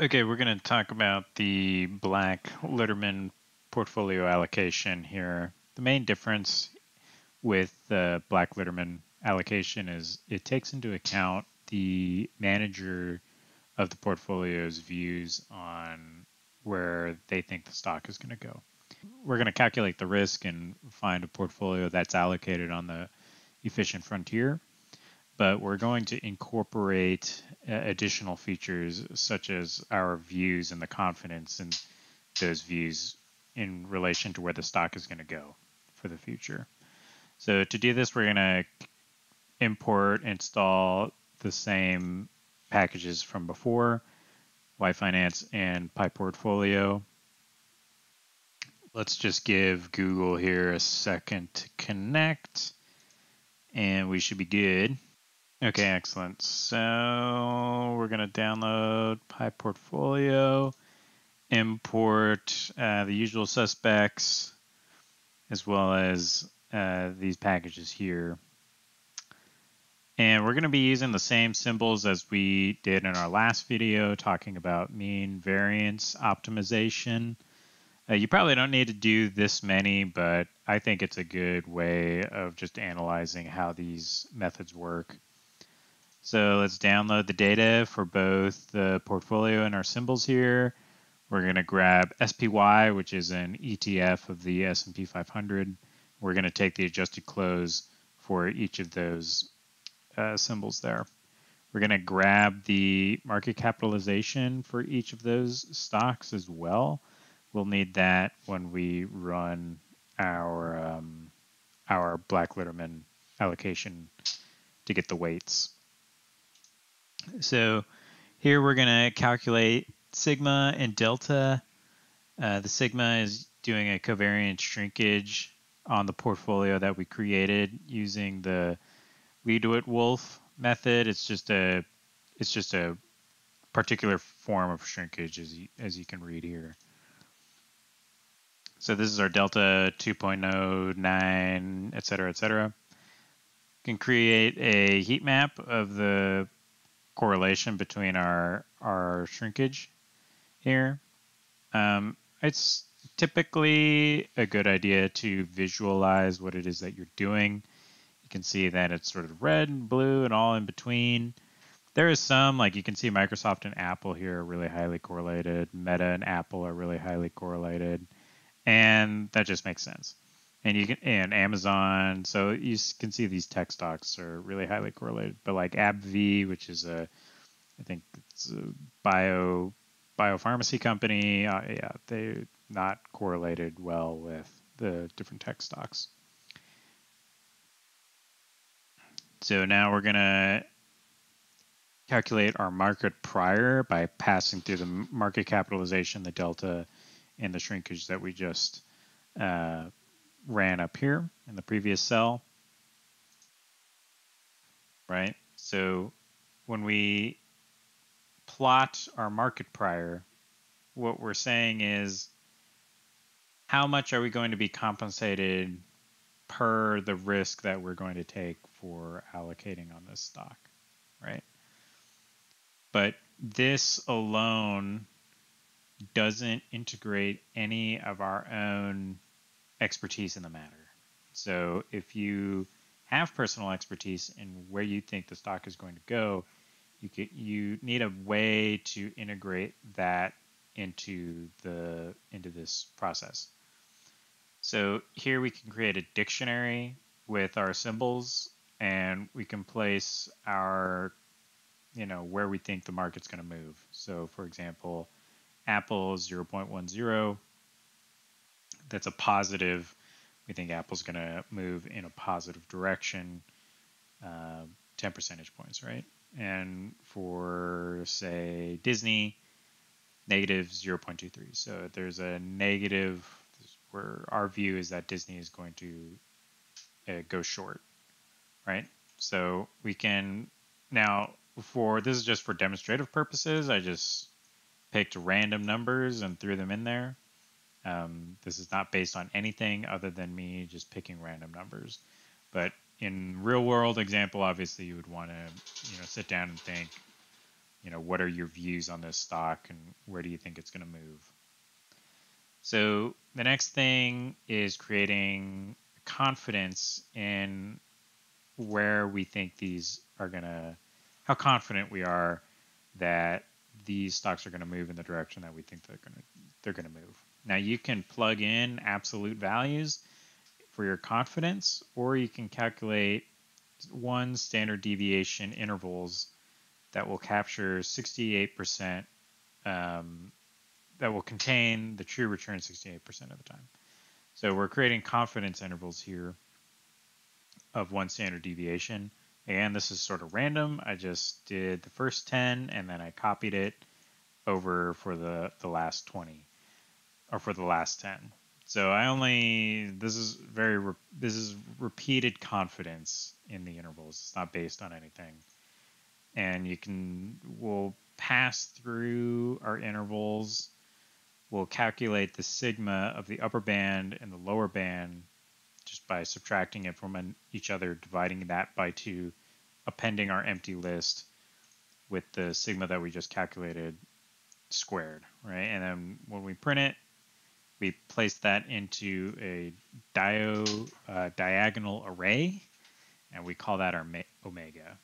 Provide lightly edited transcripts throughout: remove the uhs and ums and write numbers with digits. Okay, we're going to talk about the Black Litterman portfolio allocation here. The main difference with the Black Litterman allocation is it takes into account the manager of the portfolio's views on where they think the stock is going to go. We're going to calculate the risk and find a portfolio that's allocated on the efficient frontier, but we're going to incorporate additional features such as our views and the confidence in those views in relation to where the stock is going to go for the future. So to do this, we're going to import, install the same packages from before, YFinance and PyPortfolio. Let's just give Google here a second to connect, and we should be good. Okay, excellent. So we're going to download PyPortfolio, import the usual suspects, as well as these packages here. And we're going to be using the same symbols as we did in our last video, talking about mean variance optimization. You probably don't need to do this many, but I think it's a good way of just analyzing how these methods work. So let's download the data for both the portfolio and our symbols here. We're going to grab SPY, which is an ETF of the S&P 500. We're going to take the adjusted close for each of those symbols there. We're going to grab the market capitalization for each of those stocks as well. We'll need that when we run our Black Litterman allocation to get the weights. So here we're going to calculate sigma and delta. The sigma is doing a covariance shrinkage on the portfolio that we created using the Ledoit-Wolf method. It's just a particular form of shrinkage, as you can read here. So this is our delta 2.09, et cetera, et cetera. You can create a heat map of the correlation between our shrinkage here. It's typically a good idea to visualize what it is that you're doing. You can see that it's sort of red and blue and all in between. There is some, like you can see Microsoft and Apple here are really highly correlated. Meta and Apple are really highly correlated. And that just makes sense. And you can, and Amazon, so you can see these tech stocks are really highly correlated. But like AbbVie, which is I think it's a biopharmacy company, yeah, they're not correlated well with the different tech stocks. So now we're going to calculate our market prior by passing through the market capitalization, the delta, and the shrinkage that we just ran up here in the previous cell. Right? So when we plot our market prior, what we're saying is how much are we going to be compensated per the risk that we're going to take for allocating on this stock, right? But this alone doesn't integrate any of our own expertise in the matter. So if you have personal expertise in where you think the stock is going to go, you need a way to integrate that into this process. So here we can create a dictionary with our symbols, and we can place our, where we think the market's going to move. So for example, Apple 0.10, that's a positive. We think Apple's going to move in a positive direction, 10 percentage points, right? And for, say, Disney, negative 0.23. So there's a negative where our view is that Disney is going to go short, right? So we can now, this is just for demonstrative purposes. I just picked random numbers and threw them in there. This is not based on anything other than me just picking random numbers. But in real world example, obviously you would want to sit down and think, what are your views on this stock and where do you think it's going to move? So the next thing is creating confidence in where we think these are going to, how confident we are that these stocks are going to move in the direction that we think they're going to move. Now you can plug in absolute values for your confidence, or you can calculate one standard deviation intervals that will capture 68%, that will contain the true return 68% of the time. So we're creating confidence intervals here of one standard deviation. And this is sort of random. I just did the first 10 and then I copied it over for the last 20 or for the last 10. So I only, this is repeated confidence in the intervals. It's not based on anything. And you can, we'll pass through our intervals. We'll calculate the sigma of the upper band and the lower band just by subtracting it from each other, dividing that by 2, appending our empty list with the sigma that we just calculated squared, right? And then when we print it, we place that into a diagonal array, and we call that our omega.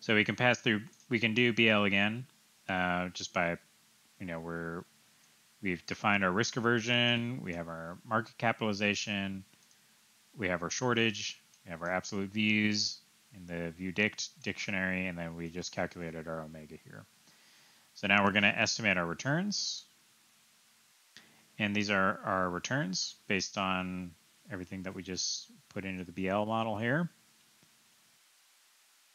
So we can pass through, we can do BL again, just by, we've defined our risk aversion, we have our market capitalization, we have our shortage, we have our absolute views in the ViewDict dictionary, and then we just calculated our omega here. So now we're going to estimate our returns. And these are our returns based on everything that we just put into the BL model here.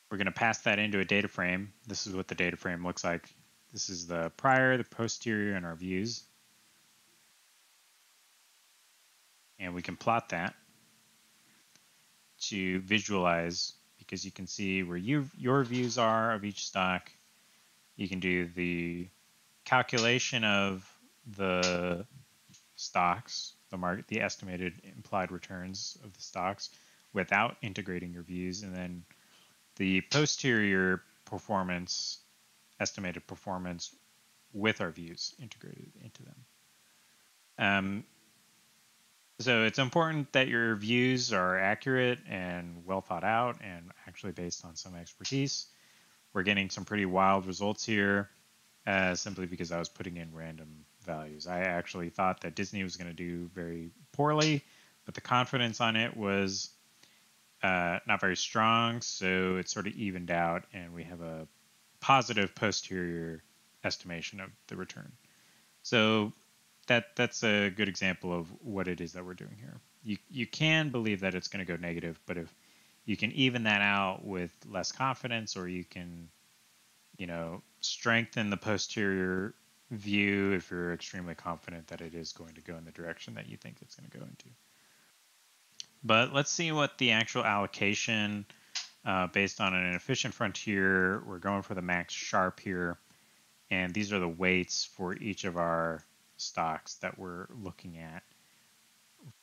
We're going to pass that into a data frame. This is what the data frame looks like. This is the prior, the posterior, and our views. And we can plot that to visualize, because you can see where your views are of each stock. You can do the calculation of the stocks, the estimated implied returns of the stocks without integrating your views, and then the posterior performance, estimated performance with our views integrated into them. So it's important that your views are accurate and well thought out and actually based on some expertise. We're getting some pretty wild results here simply because I was putting in random values. I actually thought that Disney was going to do very poorly, but the confidence on it was not very strong, so it sort of evened out, and we have a positive posterior estimation of the return. So that's a good example of what it is that we're doing here. You can believe that it's going to go negative, but if you can even that out with less confidence, or you can, strengthen the posterior view if you're extremely confident that it is going to go in the direction that you think it's going to go into. But let's see what the actual allocation, based on an efficient frontier, we're going for the max sharp here. And these are the weights for each of our stocks that we're looking at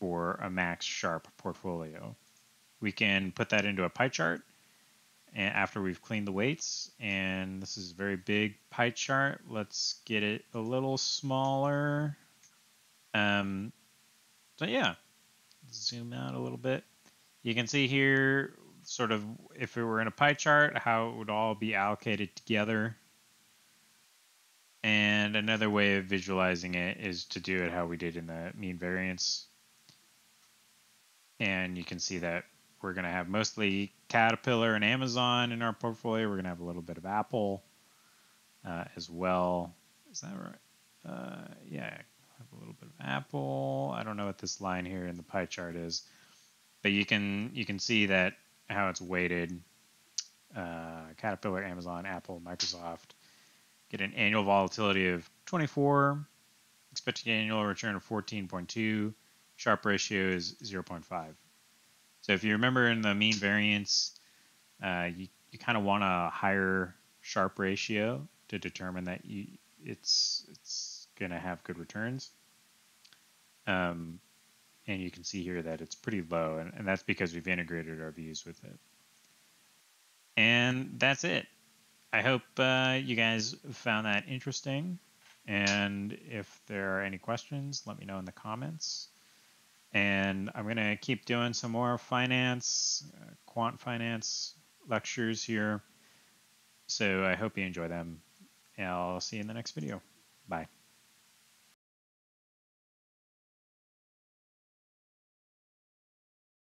for a max sharp portfolio. We can put that into a pie chart after we've cleaned the weights. And this is a very big pie chart. Let's get it a little smaller. So yeah. Zoom out a little bit. You can see here sort of if it were in a pie chart how it would all be allocated together. And another way of visualizing it is to do it how we did in the mean variance. And you can see that we're going to have mostly Caterpillar and Amazon in our portfolio. We're going to have a little bit of Apple as well. Is that right? Yeah. Have a little bit of Apple. I don't know what this line here in the pie chart is, but you can see that how it's weighted. Caterpillar, Amazon, Apple, Microsoft. Get an annual volatility of 24. Expected annual return of 14.2. Sharp ratio is 0.5. So if you remember in the mean variance, you kind of want a higher sharp ratio to determine that it's going to have good returns. And you can see here that it's pretty low, and that's because we've integrated our views with it. And that's it. I hope you guys found that interesting. And if there are any questions, let me know in the comments. And I'm going to keep doing some more finance, quant finance lectures here. So I hope you enjoy them. And I'll see you in the next video. Bye.